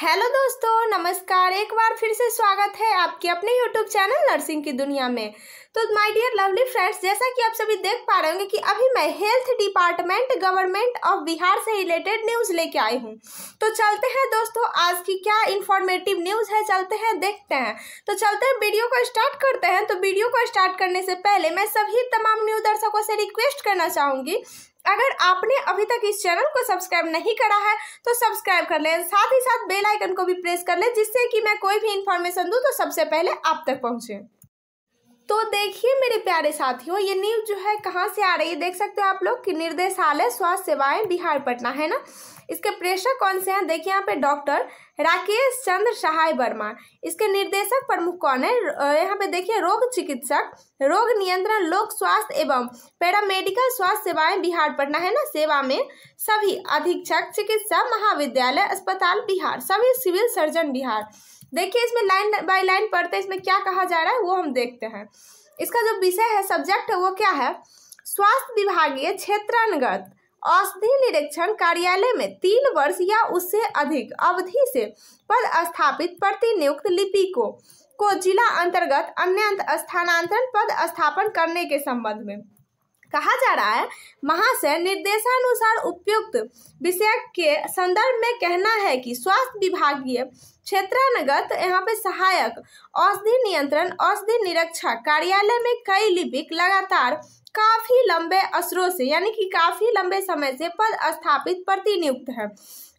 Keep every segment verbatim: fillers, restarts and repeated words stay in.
Hello दोस्तों, नमस्कार। एक बार फिर से स्वागत है आपके अपने यूट्यूब चैनल नर्सिंग की दुनिया में। तो माय डियर लवली फ्रेंड्स, जैसा कि आप सभी देख पा रहे होंगे कि अभी मैं health department government of Bihar से रिलेटेड न्यूज़ लेके आई हूँ। तो चलते हैं दोस्तों, आज की क्या इन्फॉर्मेटिव न्यूज़ है, चलते हैं देखते हैं। तो चलते हैं, वीडियो को स्टार्ट करते हैं। तो वीडियो को स्टार्ट करने से पहले मैं सभी तमाम न्यूज़ दर्शकों से रिक्वेस्ट करना चाहूँगी, अगर आपने अभी तक इस चैनल को सब्सक्राइब नहीं करा है तो सब्सक्राइब कर लें, साथ ही साथ बेल आइकन को भी प्रेस कर लें, जिससे कि मैं कोई भी इंफॉर्मेशन दूं तो सबसे पहले आप तक पहुंचे। तो देखिए मेरे प्यारे साथियों, ये न्यूज़ जो है कहाँ से आ रही है, देख सकते हो आप लोग कि निदेशालय स्वास्थ्य सेवाएं बिहार पटना है ना, इसके प्रेषक कौन से हैं, देखिए यहाँ पे डॉक्टर राकेश चंद्र सहाय वर्मा। इसके निर्देशक प्रमुख कौन है, यहाँ पे देखिए रोग चिकित्सक, रोग नियंत्रण, लोक स्वास्थ्य एवं पैरामेडिकल स्वास्थ्य सेवाएं बिहार पटना है ना, सेवा में सभी अधीक्षक चिकित्सा महाविद्यालय अस्पताल बिहार, सभी सिविल सर्जन बिहार। देखिए इसमें लाइन बाय लाइन पढ़ते हैं इसमें क्या कहा जा रहा है वो हम देखते हैं। इसका जो विषय है, सब्जेक्ट है, वो क्या है, स्वास्थ्य विभागीय क्षेत्रानुगत औषधि निरीक्षण कार्यालय में तीन वर्ष या उससे अधिक अवधि से पद स्थापित प्रतिनियुक्त लिपिकों को जिला अंतर्गत अन्य स्थानांतरण पद स्थापन करने के संबंध में कहा जा रहा है। महाशय निर्देशानुसार उपयुक्त विषय के संदर्भ में कहना है कि स्वास्थ्य विभागीय क्षेत्रानुगत यहाँ पे सहायक औषधि नियंत्रण औषधि निरीक्षक कार्यालय में कई लिपिक लगातार काफी लंबे असरों से, यानी कि काफी लंबे समय से पद स्थापित प्रतिनियुक्त है।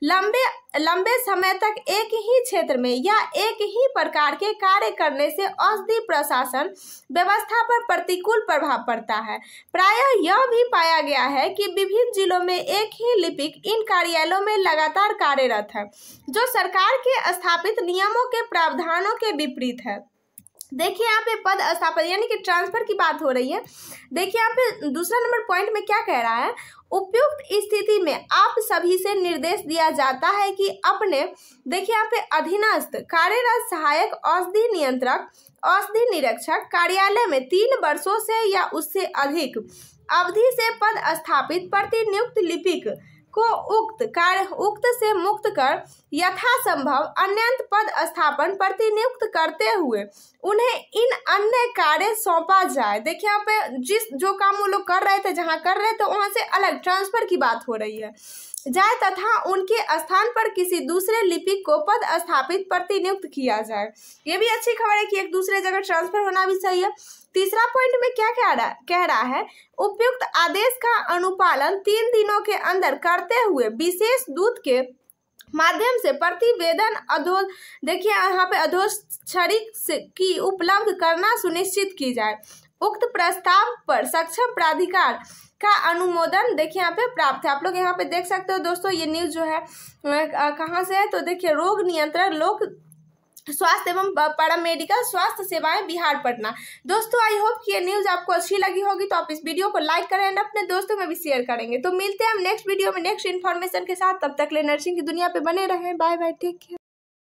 लंबे लंबे समय तक एक ही क्षेत्र में या एक ही प्रकार के कार्य करने से औषधि प्रशासन व्यवस्था पर प्रतिकूल प्रभाव पड़ता है। प्रायः यह भी पाया गया है कि विभिन्न जिलों में एक ही लिपिक इन कार्यालयों में लगातार कार्यरत है, जो सरकार के स्थापित नियमों के प्रावधानों के विपरीत है। देखिए यहाँ पे पद स्थापना यानी कि ट्रांसफर की बात हो रही है। देखिए यहाँ पे दूसरा नंबर पॉइंट में क्या कह रहा है, उपयुक्त स्थिति में आप सभी से निर्देश दिया जाता है कि अपने, देखिए यहाँ पे अधीनस्थ कार्यरत सहायक औषधि नियंत्रक औषधि निरीक्षक कार्यालय में तीन वर्षों से या उससे अधिक अवधि से पद स्थापित प्रतिनियुक्त लिपिक को उक्त कार्य उक्त से मुक्त कर यथासंभव अन्य पद स्थापन प्रतिनियुक्त करते हुए उन्हें इन अन्य कार्य सौंपा जाए। देखिए यहाँ पे जिस जो काम वो लोग कर रहे थे, जहाँ कर रहे थे वहाँ से अलग ट्रांसफर की बात हो रही है जाए, तथा उनके स्थान पर किसी दूसरे लिपिक को पद स्थापित प्रतिनियुक्त किया जाए। ये भी अच्छी खबर है कि एक दूसरे जगह ट्रांसफर होना भी सही है। तीसरा पॉइंट में क्या कह रहा कह रहा है, उपयुक्त आदेश का अनुपालन तीन दिनों के अंदर करते हुए विशेष दूत के माध्यम से प्रतिवेदन अधो देखिए यहाँ पे अधोक्षरिक की उपलब्ध करना सुनिश्चित की जाए। उक्त प्रस्ताव पर सक्षम प्राधिकार का अनुमोदन देखिए यहाँ पे प्राप्त है। आप लोग यहाँ पे देख सकते हो दोस्तों, ये न्यूज़ जो है कहाँ से है, तो देखिए रोग नियंत्रण लोक स्वास्थ्य एवं पैरामेडिकल स्वास्थ्य सेवाएं बिहार पटना। दोस्तों आई होप कि ये न्यूज़ आपको अच्छी लगी होगी, तो आप इस वीडियो को लाइक करें एंड अपने दोस्तों में भी शेयर करेंगे। तो मिलते हैं हम नेक्स्ट वीडियो में नेक्स्ट इन्फॉर्मेशन के साथ, तब तक ले नर्सिंग की दुनिया पे बने रहें। Bye bye, take care.